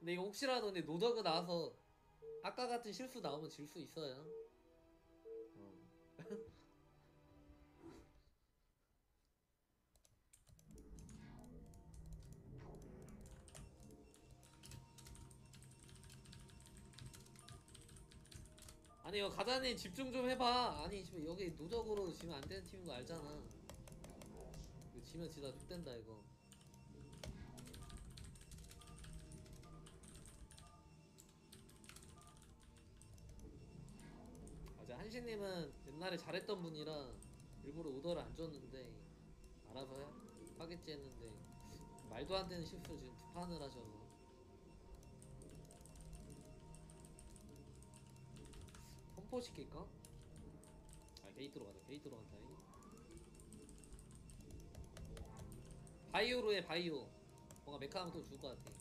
근데 이거 혹시라도 근데 노더그 나와서 아까 같은 실수 나오면 질 수 있어요. 아니 이거 가자니 집중 좀 해봐. 아니 지금 여기 노적으로 지면 안 되는 팀인 거 알잖아. 이거 지면 지다 족된다 이거. 맞아, 한신님은 옛날에 잘했던 분이라 일부러 오더를 안 줬는데 알아서 하겠지 했는데 말도 안 되는 실수 지금 두 판을 하셔서. 펌포 시킬까? 아 게이트로 가자. 게이트로 간다. 바이오로 해. 바이오 뭔가 메카하면 또 죽을 것 같아.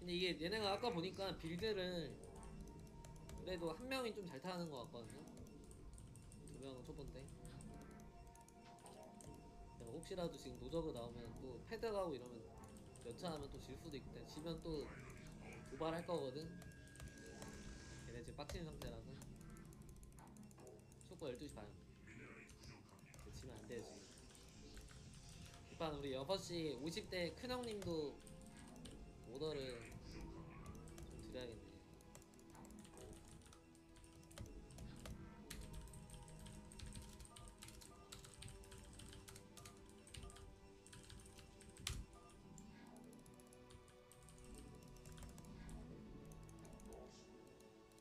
근데 이게 얘네가 아까 보니까 빌드를 그래도 한 명이 좀 잘 타는 것 같거든요. 두 명은 초보인데 혹시라도 지금 노저그 나오면 또 패드 가고 이러면 여차하면 또 질 수도 있대. 지면 또 도발할 거거든. 얘네 지금 빡친 상태라서. 축구 12시 반. 지면 안 돼요 지금. 일단 우리 6시 50대 큰형님도 오더를 좀 드려야겠네.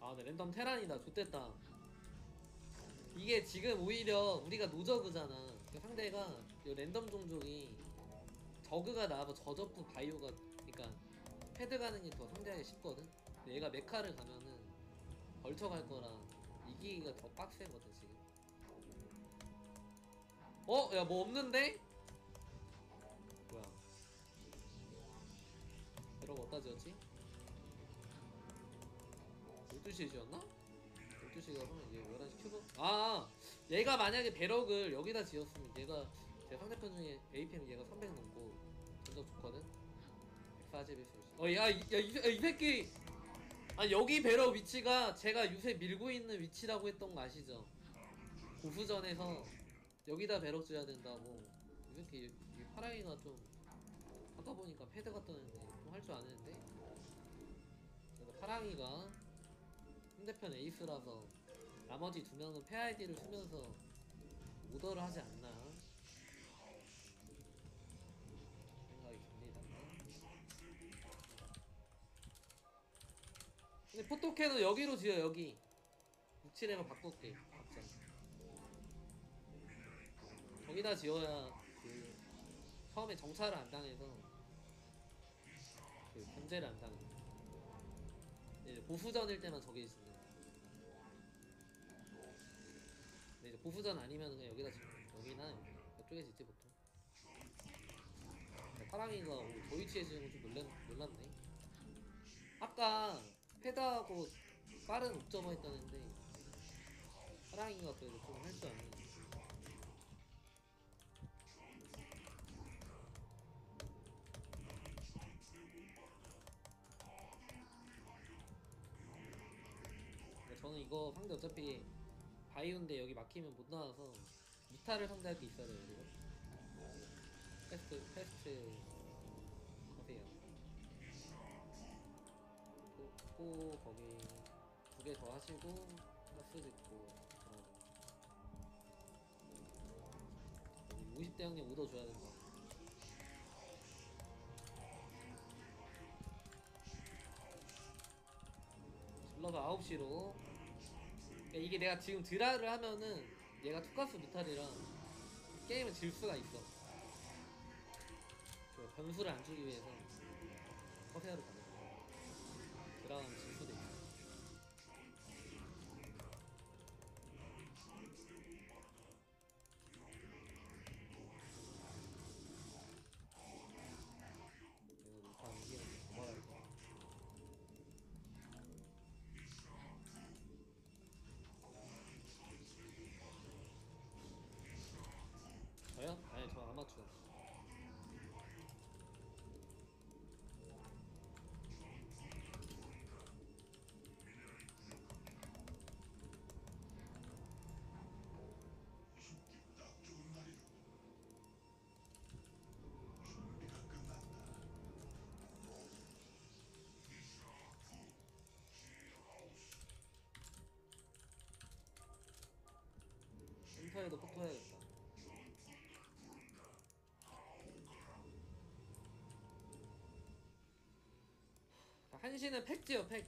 아, 네, 랜덤 테란이다. 좋됐다. 이게 지금 오히려 우리가 노저그잖아. 그러니까 상대가 이 랜덤 종족이 저그가 나와서 저저프 바이오가, 그러니까 패드 가는 게 더 상대하기 쉽거든. 근데 얘가 메카를 가면은 걸쳐갈 거라 이기기가 더 빡세거든 지금. 어? 야, 뭐 없는데? 뭐야? 이러고 어디다 지었지? 12시에 지었나? 12시가 하면 얘 11시 큐브? 아! 얘가 만약에 배럭을 여기다 지었으면 얘가 제 상대편 중에 APM 얘가 300 넘고 전적 좋거든? 141cm. 이 새끼! 아 여기 배럭 위치가 제가 요새 밀고 있는 위치라고 했던 거 아시죠? 고수전에서 여기다 배럭 지어야 된다고. 이 새끼 이 파라이가 좀 하다 보니까 패드 갔던 애인데 좀 할 줄 아는데? 그래서 파랑이가 상대편 에이스라서 나머지 두 명은 패아이디를 쓰면서 오더를 하지 않나 생각이 듭니다. 근데 포토캔은 여기로 지어. 여기 67에만 바꿀게. 갑자기 저기다 지어야 그 처음에 정찰을 안 당해서 그 견제를 안 당해. 이제 보수전일 때만 저기 있습니다. 근데 이제 보수전 아니면 그냥 여기다 짓고 여기나 이쪽에 짓지 보통. 파랑이가 더 위치에 지는 거 좀 놀랐네. 아까 패드하고 빠른 옵저버 했다는데 파랑이가 그래도 좀 할 줄 아는. 저는 이거 상대 어차피 바이오인데 여기 막히면 못 나와서 이탈을 상대할 게 있어야 돼요. 이거 패스트 하세요. 꽂고 거기 두 개 더 하시고 플러스 짓고. 여기 50대 형님 오더 줘야 된다. 질러가 9시로. 이게 내가 지금 드라를 하면은 얘가 투카스 미탈이랑 게임을 질 수가 있어. 변수를 안 주기 위해서 커세어를 가는 거야. 드라하면 질 수도 있어. 얘는 일단 이기는 게 도망갈 거야. 저요? 아니 저 아마추어. 순서에도 꺾어야겠다. 한시는 팩지요, 팩.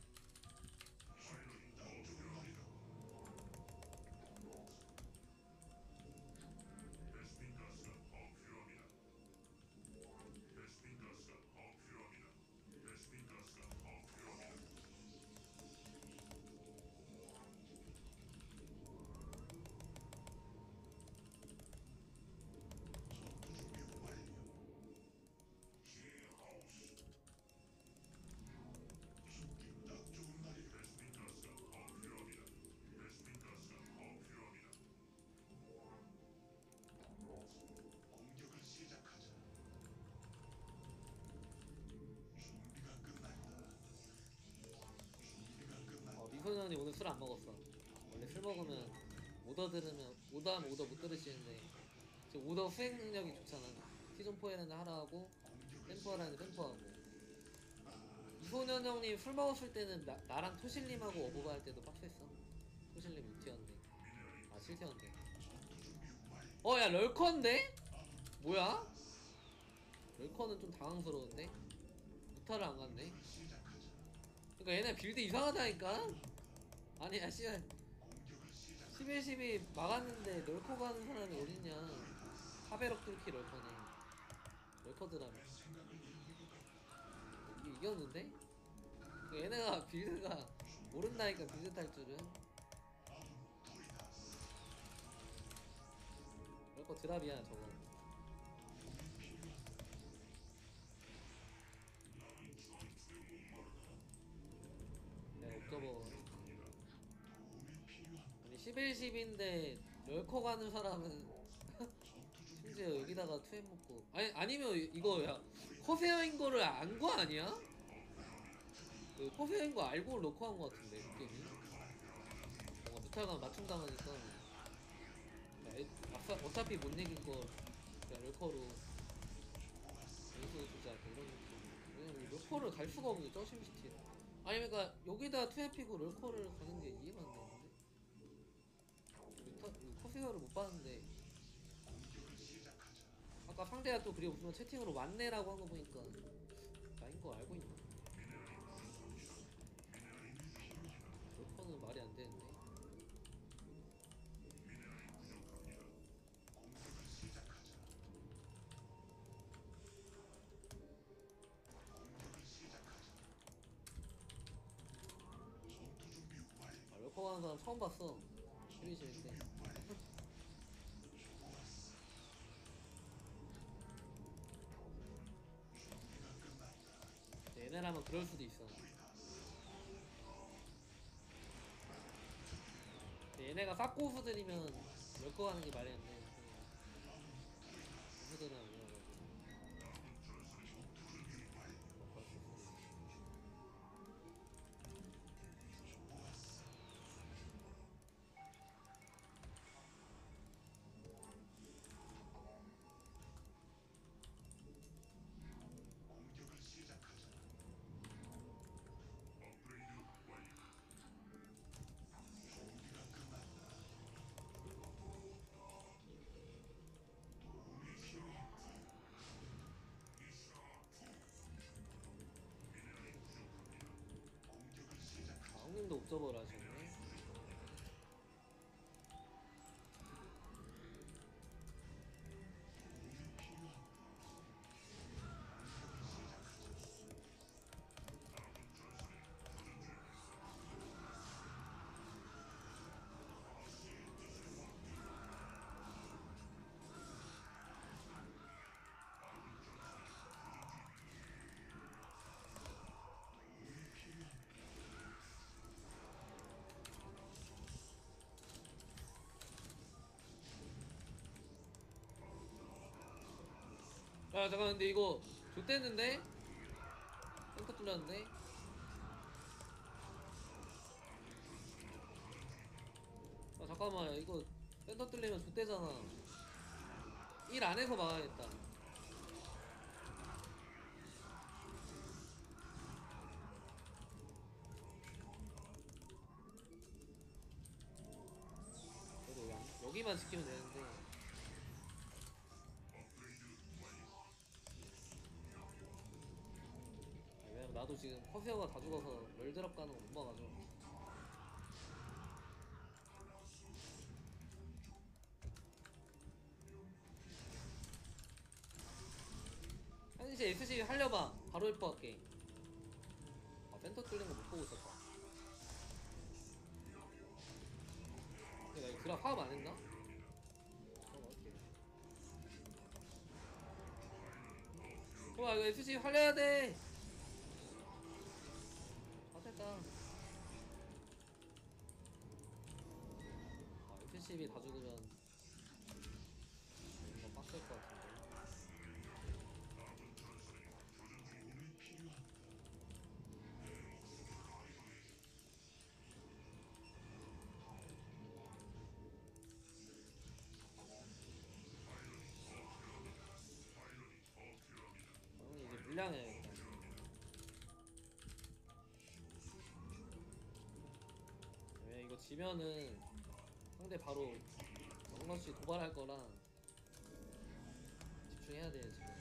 미소년 언니 오늘 술 안 먹었어. 원래 술 먹으면 오더 들으면 오더하면 오더 못 들으시는데 지금 오더 수행 능력이 좋잖아. 티존포에는 하라하고 댐퍼라는 댐퍼하고. 미소년 형님 술 먹었을 때는 나랑 토실님하고 어부바 할 때도 빡셌어. 토실님 6티였는데 아 7티였는데 야 럴컨데? 뭐야? 럴컨은 좀 당황스러운데? 무타를 안 갔네? 그니까 얘네 빌드 이상하다니까? 아니 야 씨발 11-12 막았는데 널커 가는 사람이 어딨냐. 카베럭 뚫기 널커네. 널커드라며 이게 이겼는데? 그러니까 얘네가 빌드가 모른다니까. 빌드 탈 줄은. 널커 드랍이야 저거. 내가 옥저버. 아니 11-12인데 럴커 가는 사람은 심지어 여기다가 투엠 먹고. 아니면 이거 야 커세어인 거를 안 거 아니야? 커세어인 거 알고 럴커 한 거 같은데 게임이. 뭔가 무탈감 맞춤 당하니까 어차피 못 이긴 거 그냥 럴커로 연속에 주자 이런 느낌. 왜냐면 럴커를 갈 수가 없는데 저심시티. 아니 그니까 여기다 투에피고 럴커를 가는게 이해가 안되는데? 커세어를 못봤는데 아까 상대가 또 그리고 무슨 채팅으로 왔네라고 한거 보니까 나인거 알고 있나? 럴커는 말이 안되는데 럴커 가는 사람 처음 봤어. 11-12 때. 얘네라면 그럴 수도 있어. 얘네가 싹고수들이면 럴커 가는 게 말이 안 돼. 고수들은 형님도 옵저버를 하셨네. 야 잠깐 근데 이거 좆됐는데? 탱크 뚫렸는데? 아 잠깐만 이거 센터 뚫리면 좆되잖아. 일 안에서 막아야겠다. 그래도 여기 여기만 지키면 되는데. 왜냐면 나도 지금 커세어가 다 죽어서 멸드랍 가는 거 못 막아줘. 한시 SCB 할려봐. 바로 헬퍼 할게. 아, 센터 뚫린 거 못 보고 있었다. 근데 나 이거 드랍 화합 안 했나? 와, 이거 SCB 할려야 돼. 아, 됐다. 아, SCB 다 죽으면 뭔가 빡셀 것 같은데. 이제 물량해야겠다. 왜 이거 지면은 상대 바로 정관씨 도발할 거랑 집중해야 돼 지금.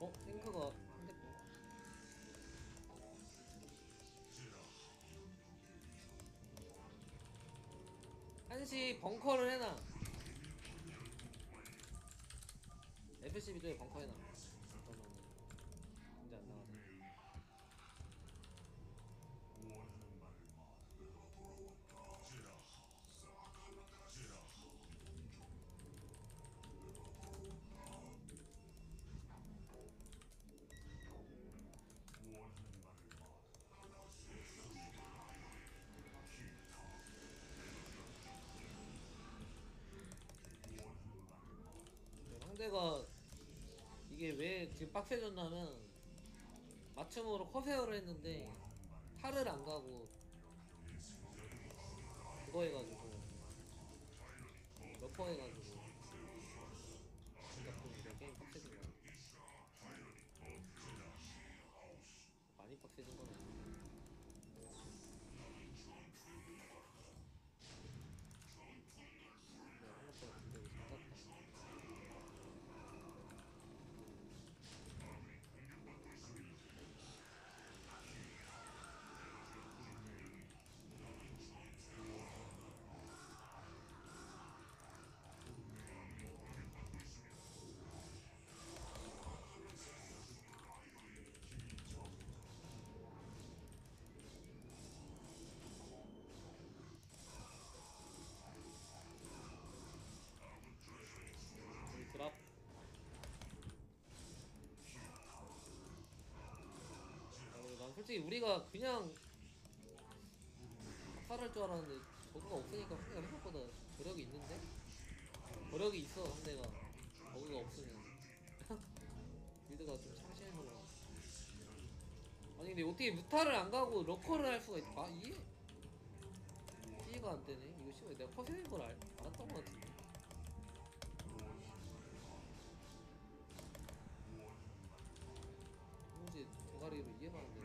어? 탱크가 핸드폰 한시 벙커를 해놔. FCB도에 벙커 해놔. 잠깐만 문제 안 나가네. 상대가 이게 왜 지금 빡세졌냐면 맞춤으로 커세어를 했는데 탈을 안 가고 그거 해가지고 몇 번 해가지고 진짜 게임 빡세진 거야. 많이 빡세진 건 아닌데. 내가 한국보다 근데 드랍. 난 솔직히 우리가 그냥 탈할 줄 알았는데 버그가 없으니까 상대가 생각보다 저력이 있는데? 저력이 있어 상대가. 버그가 없으면 빌드가 좀 창신해서 그런가. 아니 근데 어떻게 무탈을 안 가고 러커를 할 수가 있다. 아 이게? 이해가 안 되네. 이거 씨발 내가 커세인 걸 알았던 것 같은데. 대가리로 이해가 안 되네.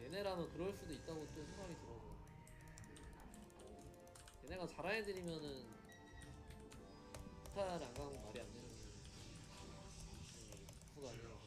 얘네라면 그럴 수도 있다고 또 생각이 들어서. 얘네가 잘해드리면은 스타를 안 가면 말이 안 되는 거예요. 부가 아니라서.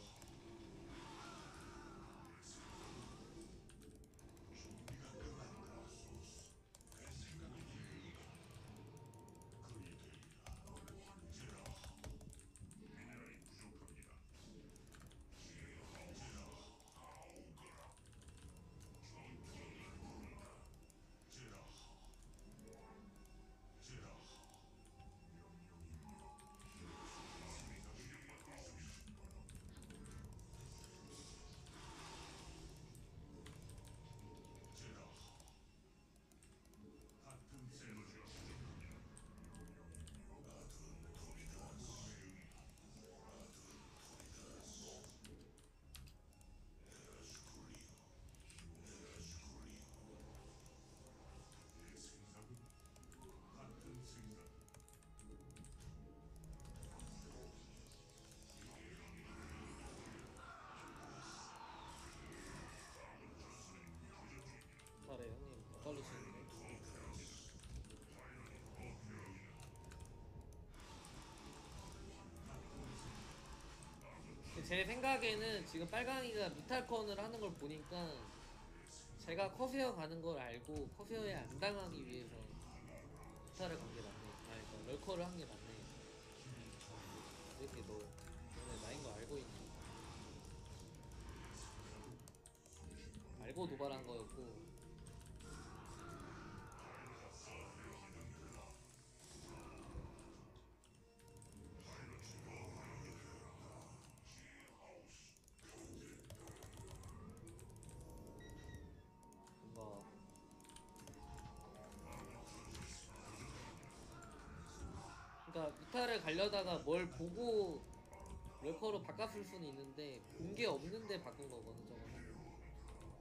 제 생각에는 지금 빨강이가 무탈컨을 하는 걸 보니까 제가 커세어 가는 걸 알고 커세어에 안 당하기 위해서 무탈을 간 게 맞네. 아니, 그러니까 럴커를 한 게 맞네. 이렇게 너 너네 나인 거 알고 있니? 알고 도발한 거였고. 그러니까 무탈을 가려다가 뭘 보고 럴커로 바꿨을 수는 있는데 본 게 없는데 바꾼 거거든.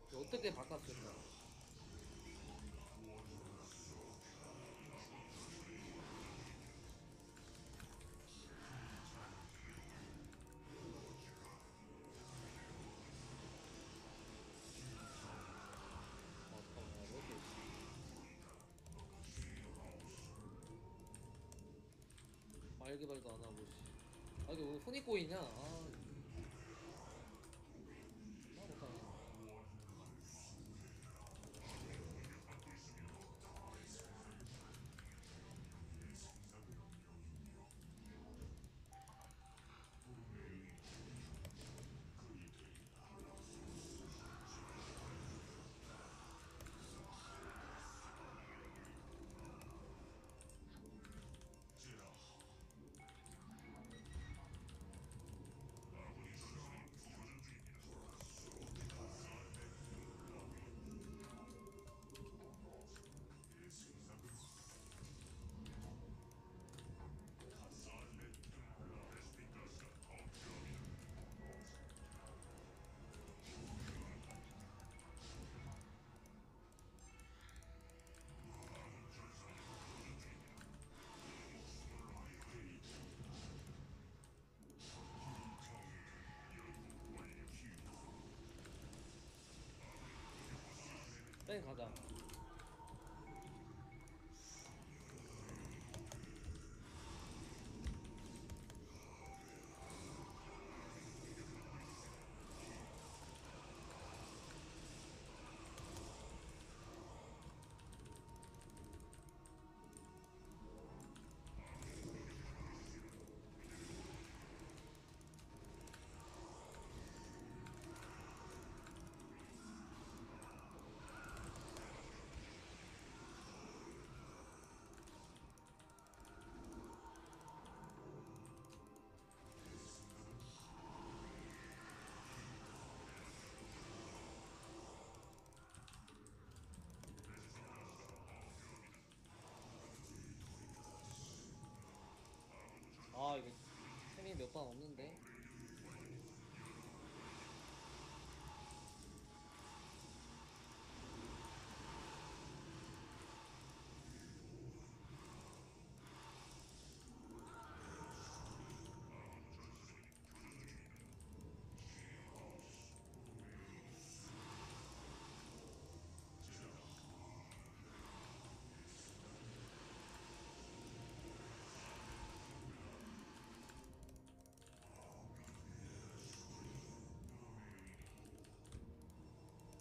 저거 어떻게 바꿨을까? 알게 말도 안 하고. 아, 이게 왜 손이 꼬이냐? 아, 빨리 가자. 아, 이거 템이 몇 방 없는데?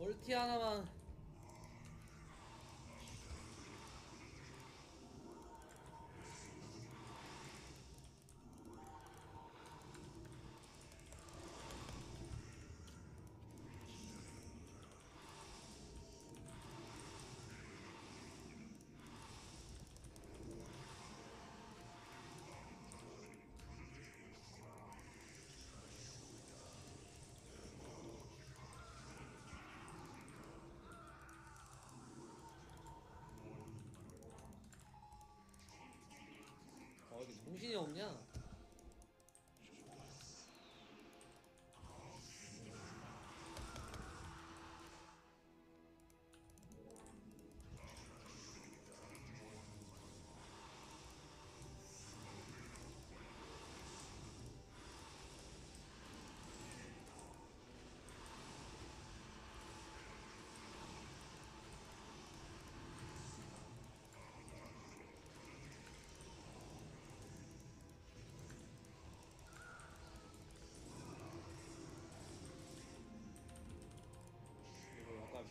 멀티 하나만. 아, 이게 정신이 없냐?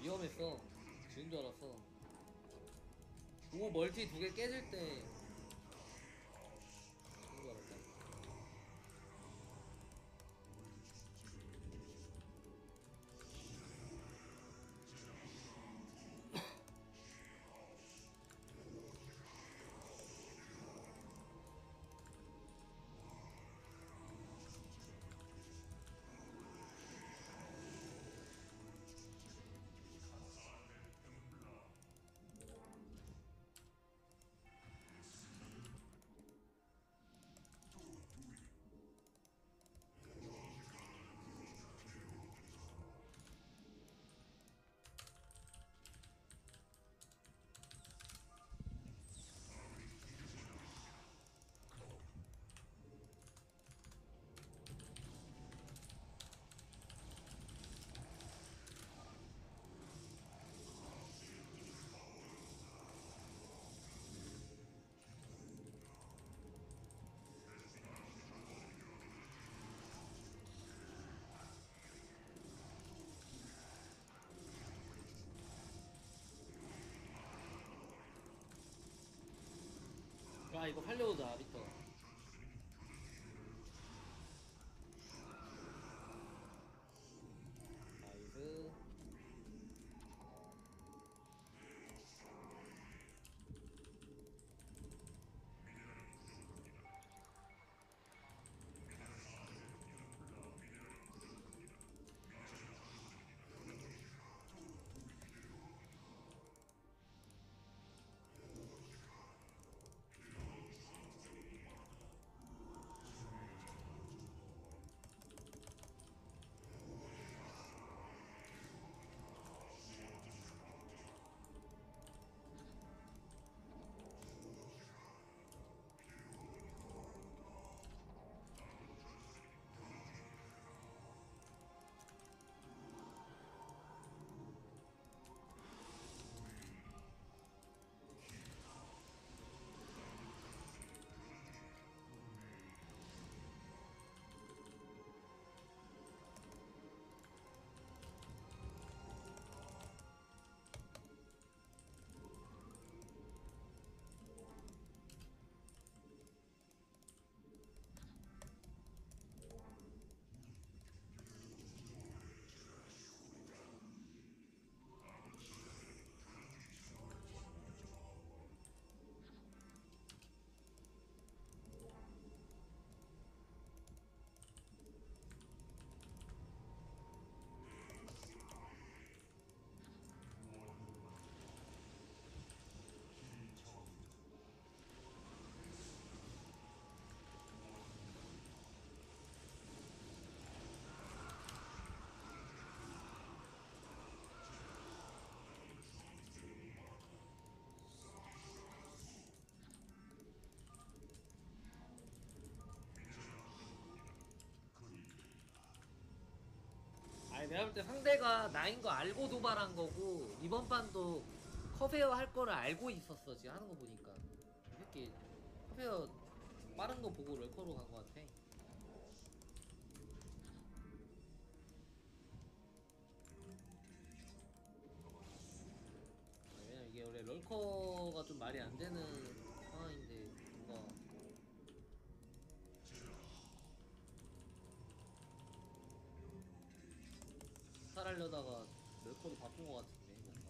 위험했어. 지는 줄 알았어. 오, 멀티 두 개 깨질 때 지는 줄 알았다. 야, 이거 팔려오자, 리터. 나이스. 아니, 내가 볼 때 상대가 나인 거 알고 도발한 거고, 이번 판도 커베어 할 거를 알고 있었어. 지금 하는 거 보니까 이렇게 커베어 빠른 거 보고 럴커로 간 거 같아. 왜냐면 이게 원래 럴커가 좀 말이 안 되는 상황인데, 뭔가 하려다가 멜코도 바쁜 것 같은데, 뭔가.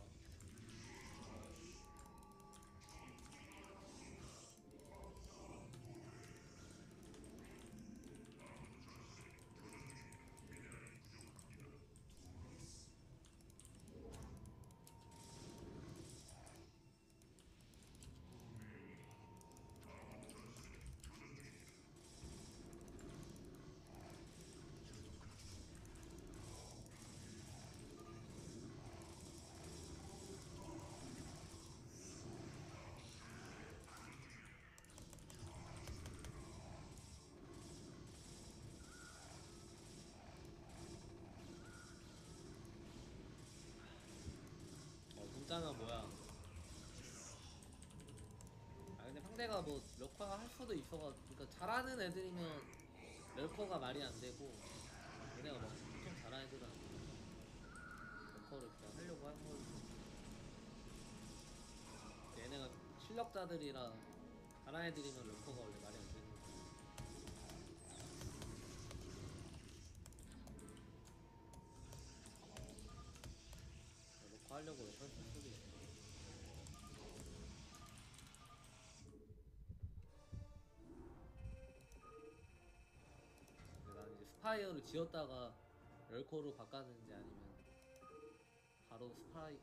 짱아 뭐야. 아 근데 상대가 뭐 럭커가 할 수도 있어가지고, 그러니까 잘하는 애들이면 럭커가 말이 안 되고, 얘네가 막 엄청 잘하는 애들은 럭커를 그냥 하려고 하는 실력자들이랑 다른 애들이면 럭커가 원래 말이 안 되는 거야. 럭커 하려고 왜 설탕 소리 근데 난 이제 스파이어를 지었다가 럭커로 바꿨는지 아니면 바로 스파이